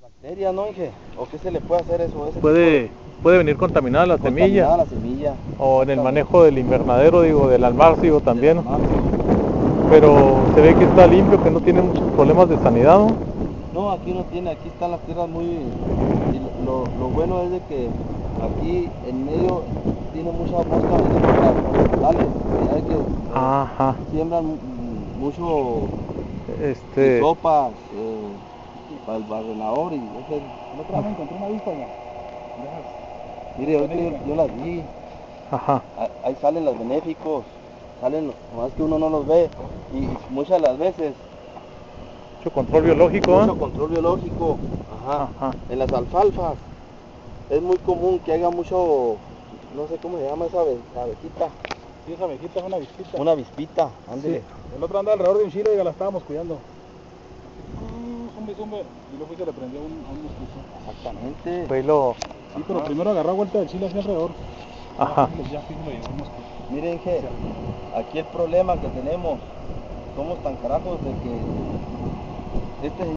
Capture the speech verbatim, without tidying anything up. ¿Bacteria, no, Inge? ¿O qué se le puede hacer eso? ¿Eso puede, tipo de... puede venir contaminada la semilla? Contaminada la semilla. O en el manejo del invernadero, digo, del almarcio también. Del Pero se ve que está limpio, que no tiene muchos problemas de sanidad, ¿no? No, aquí no tiene, aquí están las tierras muy... Y lo, lo bueno es de que aquí en medio tiene muchas moscas vegetales, hay que Ajá. siembran mucho este... sopas, eh, para el barrenador y ese... El otro día encontré una víspera. Mire, hoy yo las vi. Ajá. Ahí, ahí salen los benéficos, salen los más que uno no los ve y muchas de las veces. Mucho control biológico, Mucho ¿eh? control biológico. Ajá. Ajá. En las alfalfas es muy común que haya mucho, no sé cómo se llama esa abe abejita. Sí, esa abejita es una vispita. Una vispita, ándele. Sí. El otro anda alrededor de un chile y la estábamos cuidando. Y luego se le prendió un, un mosquito. Exactamente. Pues lo... Sí, pero Ajá. primero agarró vuelta del chile hacia alrededor. Ajá. Ya fijo lo llevó un mosquito. Miren, que aquí el problema que tenemos, somos tan carajos de que... Este